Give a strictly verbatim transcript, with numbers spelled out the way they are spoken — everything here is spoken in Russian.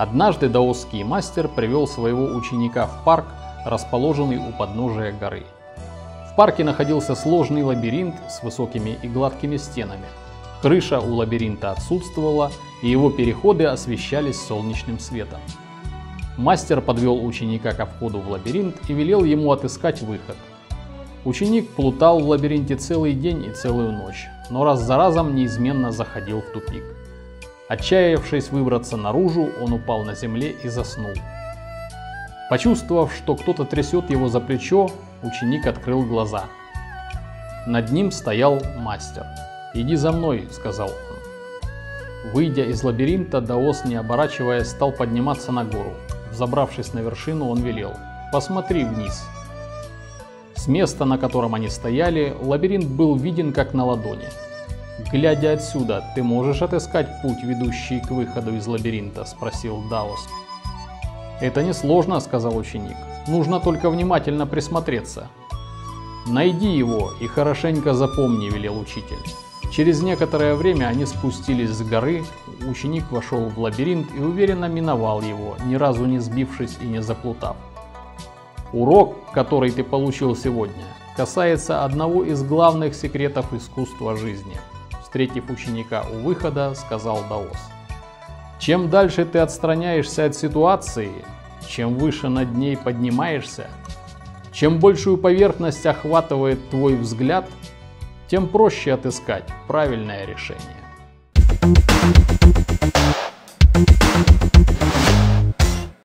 Однажды даосский мастер привел своего ученика в парк, расположенный у подножия горы. В парке находился сложный лабиринт с высокими и гладкими стенами. Крыша у лабиринта отсутствовала, и его переходы освещались солнечным светом. Мастер подвел ученика ко входу в лабиринт и велел ему отыскать выход. Ученик плутал в лабиринте целый день и целую ночь, но раз за разом неизменно заходил в тупик. Отчаявшись выбраться наружу, он упал на земле и заснул. Почувствовав, что кто-то трясет его за плечо, ученик открыл глаза. Над ним стоял мастер. «Иди за мной», — сказал он. Выйдя из лабиринта, даос, не оборачиваясь, стал подниматься на гору. Взобравшись на вершину, он велел: «Посмотри вниз». С места, на котором они стояли, лабиринт был виден как на ладони. «Глядя отсюда, ты можешь отыскать путь, ведущий к выходу из лабиринта?» – спросил даос. «Это несложно», – сказал ученик. «Нужно только внимательно присмотреться». «Найди его и хорошенько запомни», – велел учитель. Через некоторое время они спустились с горы, ученик вошел в лабиринт и уверенно миновал его, ни разу не сбившись и не заплутав. «Урок, который ты получил сегодня, касается одного из главных секретов искусства жизни», — встретив ученика у выхода, сказал даос. «Чем дальше ты отстраняешься от ситуации, чем выше над ней поднимаешься, чем большую поверхность охватывает твой взгляд, тем проще отыскать правильное решение».